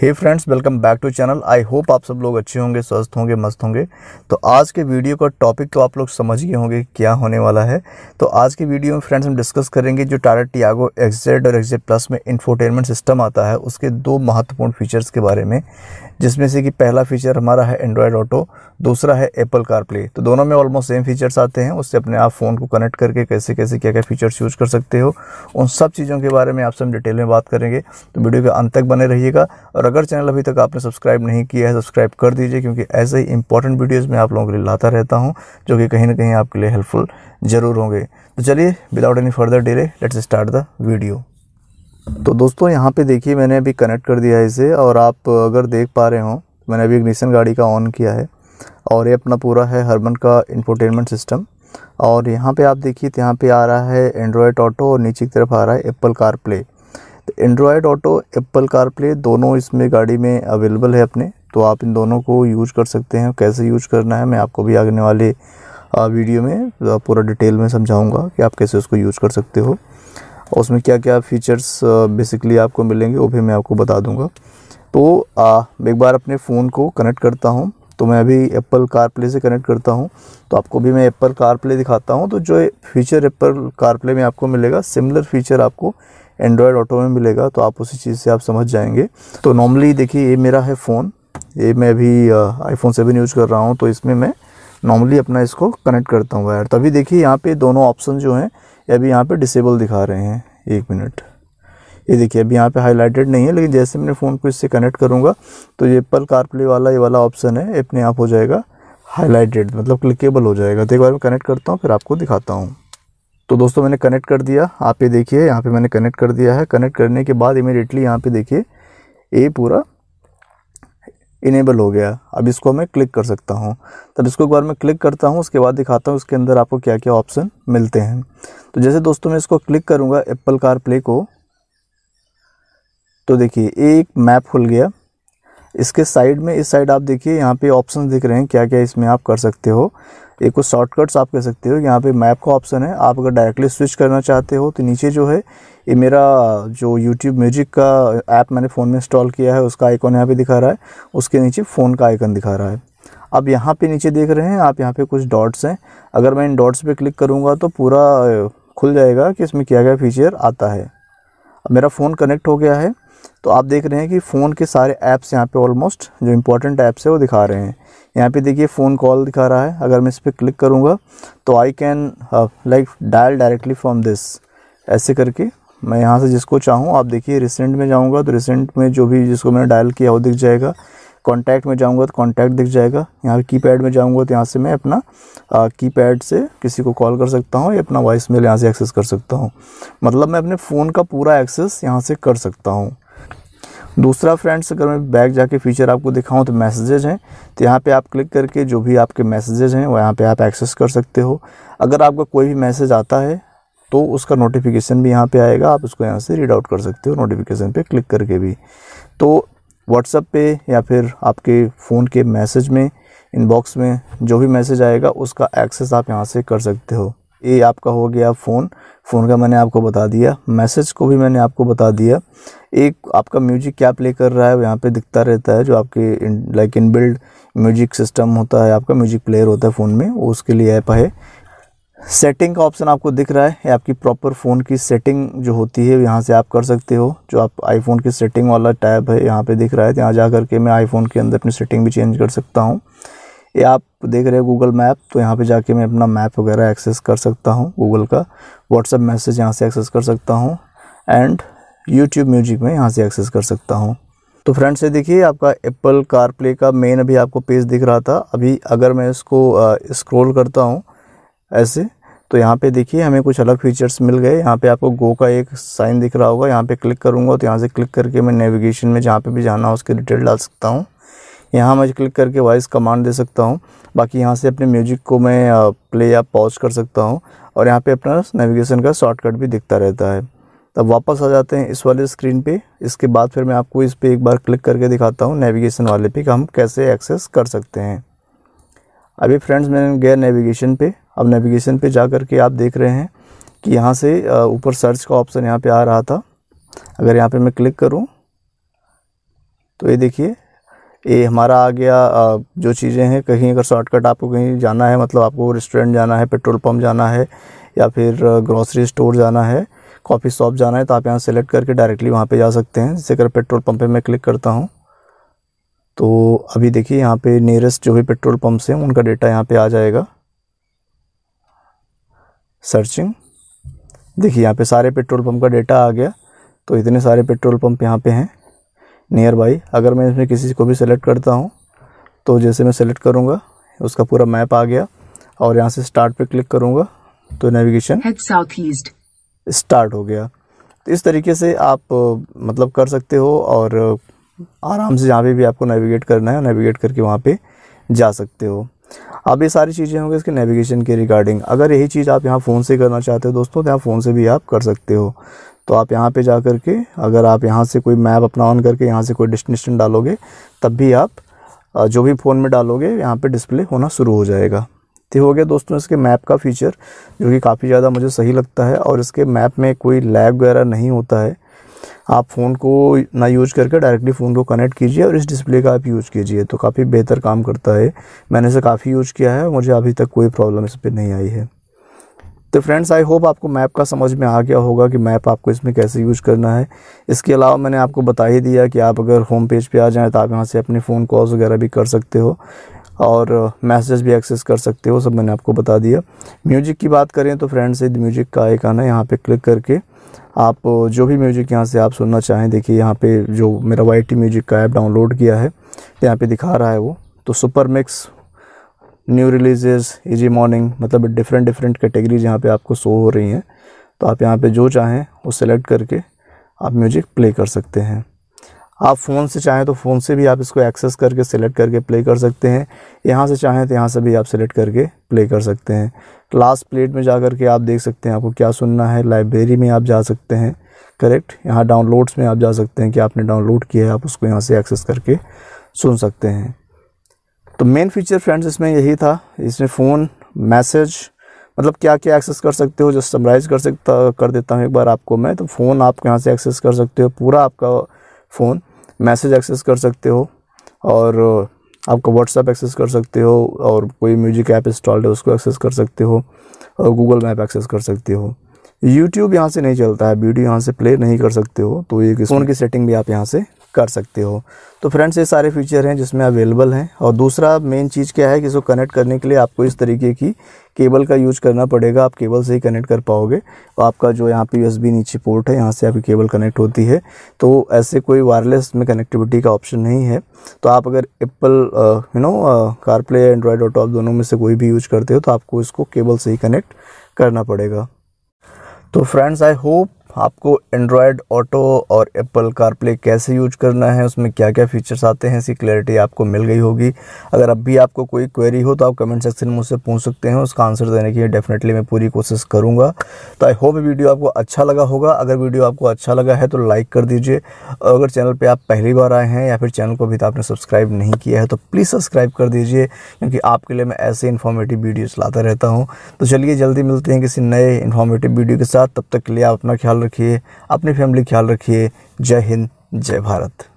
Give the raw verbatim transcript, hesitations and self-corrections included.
Hey friends, welcome back to channel. I hope आप सब लोग अच्छे होंगे, स्वस्थ होंगे, मस्त होंगे। तो आज के वीडियो का टॉपिक तो आप लोग समझ गए होंगे क्या होने वाला है। तो आज के वीडियो में फ्रेंड्स हम डिस्कस करेंगे जो टाटा टियागो एक्स ज़ेड और एक्स ज़ेड प्लस में इंफोटेनमेंट सिस्टम आता है उसके दो महत्वपूर्ण फीचर्स के बारे में, जिसमें से कि पहला फीचर हमारा है एंड्रॉयड ऑटो, दूसरा है एप्पल कारप्ले। तो दोनों में ऑलमोस्ट सेम फीचर्स आते हैं। उससे अपने आप फ़ोन को कनेक्ट करके कैसे कैसे क्या क्या फीचर्स यूज़ कर सकते हो, उन सब चीज़ों के बारे में आपसे हम डिटेल में बात करेंगे। तो वीडियो के अंत तक बने रहिएगा, और अगर चैनल अभी तक आपने सब्सक्राइब नहीं किया है सब्सक्राइब कर दीजिए, क्योंकि ऐसे ही इंपॉर्टेंट वीडियोज़ मैं आप लोगों के लिए लाता रहता हूँ जो कि कहीं ना कहीं आपके लिए हेल्पफुल ज़रूर होंगे। तो चलिए without any further delay let's start the video. तो दोस्तों यहाँ पे देखिए मैंने अभी कनेक्ट कर दिया है इसे, और आप अगर देख पा रहे हो मैंने अभी इग्निशन गाड़ी का ऑन किया है, और ये अपना पूरा है हार्मन का इंफोटेनमेंट सिस्टम। और यहाँ पे आप देखिए यहाँ पे आ रहा है एंड्रॉयड ऑटो, और नीचे की तरफ आ रहा है एप्पल कारप्ले। तो एंड्रॉयड ऑटो, एप्पल कारप्ले दोनों इसमें गाड़ी में अवेलेबल है अपने, तो आप इन दोनों को यूज कर सकते हैं। कैसे यूज करना है मैं आपको भी आने वाले वीडियो में पूरा डिटेल में समझाऊँगा कि आप कैसे उसको यूज कर सकते हो, और उसमें क्या क्या फ़ीचर्स बेसिकली आपको मिलेंगे वो भी मैं आपको बता दूंगा। तो आ, एक बार अपने फ़ोन को कनेक्ट करता हूं। तो मैं अभी एप्पल कारप्ले से कनेक्ट करता हूं, तो आपको भी मैं एप्पल कारप्ले दिखाता हूं। तो जो फीचर एप्पल कारप्ले में आपको मिलेगा सिमिलर फीचर आपको एंड्रॉयड ऑटो में मिलेगा, तो आप उसी चीज़ से आप समझ जाएंगे। तो नॉर्मली देखिए ये मेरा है फ़ोन, ये मैं अभी आईफोन सेवन यूज़ कर रहा हूँ, तो इसमें मैं नॉर्मली अपना इसको कनेक्ट करता हूँ यार। तभी देखिए यहाँ पे दोनों ऑप्शन जो हैं अभी यहाँ पे डिसेबल दिखा रहे हैं। एक मिनट, ये देखिए अभी यहाँ पे हाईलाइटेड नहीं है, लेकिन जैसे मैंने फ़ोन को इससे कनेक्ट करूँगा तो ये एप्पल कारप्ले वाला ये वाला ऑप्शन है अपने आप हो जाएगा हाईलाइटेड, मतलब क्लिकेबल हो जाएगा। तो एक बार मैं कनेक्ट करता हूँ फिर आपको दिखाता हूँ। तो दोस्तों मैंने कनेक्ट कर दिया, आप ये देखिए यहाँ पर मैंने कनेक्ट कर दिया है। कनेक्ट करने के बाद इमीडिएटली यहाँ पर देखिए ये पूरा इनेबल हो गया। अब इसको मैं क्लिक कर सकता हूं। तब इसको एक बार मैं क्लिक करता हूं, उसके बाद दिखाता हूं उसके अंदर आपको क्या क्या ऑप्शन मिलते हैं। तो जैसे दोस्तों मैं इसको क्लिक करूंगा एप्पल कारप्ले को, तो देखिए एक मैप खुल गया। इसके साइड में इस साइड आप देखिए यहाँ पे ऑप्शन दिख रहे हैं क्या क्या इसमें आप कर सकते हो। एक कुछ शॉर्टकट्स आप कह सकते हो, यहाँ पे मैप का ऑप्शन है। आप अगर डायरेक्टली स्विच करना चाहते हो तो नीचे जो है ये मेरा जो YouTube म्यूजिक का ऐप मैंने फ़ोन में इंस्टॉल किया है उसका आइकॉन यहाँ पे दिखा रहा है, उसके नीचे फ़ोन का आइकन दिखा रहा है। अब यहाँ पे नीचे देख रहे हैं आप, यहाँ पे कुछ डॉट्स हैं। अगर मैं इन डॉट्स पे क्लिक करूँगा तो पूरा खुल जाएगा कि इसमें क्या क्या फीचर आता है। अब मेरा फ़ोन कनेक्ट हो गया है, तो आप देख रहे हैं कि फ़ोन के सारे ऐप्स यहाँ पे ऑलमोस्ट जो इम्पोर्टेंट ऐप्स है वो दिखा रहे हैं। यहाँ पे देखिए फ़ोन कॉल दिखा रहा है, अगर मैं इस पर क्लिक करूँगा तो I can like dial directly from this, ऐसे करके मैं यहाँ से जिसको चाहूँ। आप देखिए रिसेंट में जाऊँगा तो रिसेंट में जो भी जिसको मैंने डायल किया वो दिख जाएगा। कॉन्टैक्ट में जाऊँगा तो कॉन्टैक्ट दिख जाएगा। यहाँ कीपैड में जाऊँगा तो यहाँ से मैं अपना कीपैड से किसी को कॉल कर सकता हूँ या अपना वॉइस मेल यहाँ से एक्सेस कर सकता हूँ, मतलब मैं अपने फ़ोन का पूरा एक्सेस यहाँ से कर सकता हूँ। दूसरा फ्रेंड्स, अगर मैं बैक जाके फीचर आपको दिखाऊं तो मैसेजेज हैं, तो यहाँ पे आप क्लिक करके जो भी आपके मैसेजेज हैं वो यहाँ पे आप एक्सेस कर सकते हो। अगर आपका कोई भी मैसेज आता है तो उसका नोटिफिकेशन भी यहाँ पे आएगा, आप उसको यहाँ से रीड आउट कर सकते हो नोटिफिकेशन पे क्लिक करके भी। तो व्हाट्सएप पे या फिर आपके फ़ोन के मैसेज में, इनबॉक्स में जो भी मैसेज आएगा उसका एक्सेस आप यहाँ से कर सकते हो। ये आपका हो गया फ़ोन, फ़ोन का मैंने आपको बता दिया, मैसेज को भी मैंने आपको बता दिया। एक आपका म्यूजिक क्या प्ले कर रहा है यहाँ पे दिखता रहता है, जो आपके like in build music system होता है, आपका म्यूजिक प्लेयर होता है फ़ोन में, वो उसके लिए ऐप है। सेटिंग का ऑप्शन आपको दिख रहा है, आपकी प्रॉपर फ़ोन की सेटिंग जो होती है यहाँ से आप कर सकते हो। जो आप आईफोन की सेटिंग वाला टैब है यहाँ पे दिख रहा है, यहाँ जा करके मैं आईफोन के अंदर अपनी सेटिंग भी चेंज कर सकता हूँ। ये आप देख रहे हो गूगल मैप, तो यहाँ पे जाके मैं अपना मैप वगैरह एक्सेस कर सकता हूँ गूगल का। व्हाट्सएप मैसेज यहाँ से एक्सेस कर सकता हूँ, एंड यूट्यूब म्यूजिक में यहाँ से एक्सेस कर सकता हूँ। तो फ्रेंड्स ये देखिए आपका एप्पल कारप्ले का मेन अभी आपको पेज दिख रहा था। अभी अगर मैं इसको स्क्रॉल करता हूँ ऐसे, तो यहाँ पे देखिए हमें कुछ अलग फीचर्स मिल गए। यहाँ पे आपको गो का एक साइन दिख रहा होगा, यहाँ पे क्लिक करूँगा तो यहाँ से क्लिक करके मैं नेविगेशन में जहाँ पे भी जाना हो उसकी डिटेल डाल सकता हूँ। यहाँ मैं क्लिक करके वॉइस कमांड दे सकता हूँ। बाकी यहाँ से अपने म्यूजिक को मैं प्ले या पॉज कर सकता हूँ, और यहाँ पे अपना नेविगेशन का शॉर्टकट भी दिखता रहता है। तब वापस आ जाते हैं इस वाले स्क्रीन पे। इसके बाद फिर मैं आपको इस पे एक बार क्लिक करके दिखाता हूँ नेविगेशन वाले पे कि हम कैसे एक्सेस कर सकते हैं। अभी फ्रेंड्स मैंने गया नेविगेशन पे। अब नेविगेशन पे जा करके आप देख रहे हैं कि यहाँ से ऊपर सर्च का ऑप्शन यहाँ पर आ रहा था। अगर यहाँ पर मैं क्लिक करूँ तो ये देखिए ये हमारा आ गया जो चीज़ें हैं। कहीं अगर शॉर्टकट आपको कहीं जाना है, मतलब आपको रेस्टोरेंट जाना है, पेट्रोल पंप जाना है या फिर ग्रोसरी स्टोर जाना है, कॉफ़ी शॉप जाना है, तो आप यहाँ सेलेक्ट करके डायरेक्टली वहाँ पे जा सकते हैं। जैसे अगर पेट्रोल पंप पे मैं क्लिक करता हूँ तो अभी देखिए यहाँ पे नियरेस्ट जो भी पेट्रोल पंप से उनका डेटा यहाँ पे आ जाएगा। सर्चिंग देखिए यहाँ पे सारे पेट्रोल पंप का डेटा आ गया। तो इतने सारे पेट्रोल पंप यहाँ पे हैं नियर बाई। अगर मैं इसमें किसी को भी सेलेक्ट करता हूँ तो जैसे मैं सेलेक्ट करूँगा उसका पूरा मैप आ गया और यहाँ से स्टार्ट पर क्लिक करूँगा तो नेविगेशन साउथ ईस्ट स्टार्ट हो गया। तो इस तरीके से आप मतलब कर सकते हो और आराम से जहाँ पे भी आपको नेविगेट करना है नेविगेट करके वहाँ पे जा सकते हो। अब ये सारी चीज़ें होंगी इसके नेविगेशन के रिगार्डिंग। अगर यही चीज़ आप यहाँ फ़ोन से करना चाहते हो दोस्तों तो यहाँ फ़ोन से भी आप कर सकते हो। तो आप यहाँ पे जा कर के अगर आप यहाँ से कोई मैप अपना ऑन करके यहाँ से कोई डेस्टिनेशन डालोगे तब भी आप जो भी फ़ोन में डालोगे यहाँ पर डिस्प्ले होना शुरू हो जाएगा। तो हो गया दोस्तों इसके मैप का फीचर जो कि काफ़ी ज़्यादा मुझे सही लगता है और इसके मैप में कोई लैग वगैरह नहीं होता है। आप फ़ोन को ना यूज़ करके डायरेक्टली फ़ोन को कनेक्ट कीजिए और इस डिस्प्ले का आप यूज़ कीजिए तो काफ़ी बेहतर काम करता है। मैंने इसे काफ़ी यूज़ किया है, मुझे अभी तक कोई प्रॉब्लम इस पर नहीं आई है। तो फ्रेंड्स आई होप आपको मैप का समझ में आ गया होगा कि मैप आपको इसमें कैसे यूज़ करना है। इसके अलावा मैंने आपको बता ही दिया कि आप अगर होम पेज पर आ जाएँ तो आप यहाँ से अपने फ़ोन कॉल्स वगैरह भी कर सकते हो और मैसेज भी एक्सेस कर सकते हो, सब मैंने आपको बता दिया। म्यूज़िक की बात करें तो फ्रेंड्स ये म्यूज़िक का आइकन है, यहाँ पे क्लिक करके आप जो भी म्यूज़िक यहाँ से आप सुनना चाहें। देखिए यहाँ पे जो मेरा वाई टी म्यूज़िक का ऐप डाउनलोड किया है तो यहाँ पे दिखा रहा है वो। तो super mix, new releases, easy morning, मतलब डिफरेंट डिफरेंट कैटेगरीज यहाँ पर आपको शो हो रही हैं। तो आप यहाँ पर जो चाहें वो सेलेक्ट करके आप म्यूज़िक प्ले कर सकते हैं। आप फ़ोन से चाहें तो फ़ोन से भी आप इसको एक्सेस करके सेलेक्ट करके प्ले कर सकते हैं। यहाँ से चाहें तो यहाँ से भी आप सेलेक्ट करके प्ले कर सकते हैं। क्लास प्लेट में जा करके आप देख सकते हैं आपको क्या सुनना है। लाइब्रेरी में आप जा सकते हैं, करेक्ट, यहाँ डाउनलोड्स में आप जा सकते हैं कि आपने डाउनलोड किया है, आप उसको यहाँ से एक्सेस करके सुन सकते हैं। तो मेन फीचर फ्रेंड्स इसमें यही था। इसमें फ़ोन, मैसेज, मतलब क्या क्या एक्सेस कर सकते हो जस्ट समराइज़ कर सकता कर देता हूँ एक बार आपको मैं। तो फ़ोन आप यहाँ से एक्सेस कर सकते हो पूरा आपका फ़ोन, मैसेज एक्सेस कर सकते हो और आपका व्हाट्सएप एक्सेस कर सकते हो और कोई म्यूज़िक ऐप इंस्टॉल्ड है उसको एक्सेस कर सकते हो और गूगल मैप एक्सेस कर सकते हो। यूट्यूब यहाँ से नहीं चलता है, वीडियो यहाँ से प्ले नहीं कर सकते हो, तो ये फ़ोन की सेटिंग भी आप यहाँ से कर सकते हो। तो फ्रेंड्स ये सारे फीचर हैं जिसमें अवेलेबल हैं। और दूसरा मेन चीज़ क्या है कि इसको कनेक्ट करने के लिए आपको इस तरीके की केबल का यूज़ करना पड़ेगा। आप केबल से ही कनेक्ट कर पाओगे। और आपका जो यहाँ पे यूएसबी नीचे पोर्ट है यहाँ से आपकी केबल कनेक्ट होती है। तो ऐसे कोई वायरलेस में कनेक्टिविटी का ऑप्शन नहीं है। तो आप अगर एप्पल यू नो कारप्ले या एंड्रॉयड ऑटो आप दोनों में से कोई भी यूज़ करते हो तो आपको इसको केबल से ही कनेक्ट करना पड़ेगा। तो फ्रेंड्स आई होप आपको एंड्रॉयड ऑटो और एप्पल कारप्ले कैसे यूज़ करना है, उसमें क्या क्या फ़ीचर्स आते हैं, इसकी क्लैरिटी आपको मिल गई होगी। अगर अब भी आपको कोई क्वेरी हो तो आप कमेंट सेक्शन में मुझसे पूछ सकते हैं, उसका आंसर देने की डेफिनेटली मैं पूरी कोशिश करूँगा। तो आई होप वीडियो आपको अच्छा लगा होगा। अगर वीडियो आपको अच्छा लगा है तो लाइक कर दीजिए। और अगर चैनल पर आप पहली बार आए हैं या फिर चैनल को अभी तो आपने सब्सक्राइब नहीं किया है तो प्लीज़ सब्सक्राइब कर दीजिए, क्योंकि आपके लिए मैं ऐसे इन्फॉर्मेटिव वीडियोज़ लाता रहता हूँ। तो चलिए जल्दी मिलते हैं किसी नए इन्फॉर्मेटिव वीडियो के साथ। तब तक के लिए आप अपना ख्याल रखिए, अपनी फैमिली ख्याल रखिए। जय हिंद, जय भारत।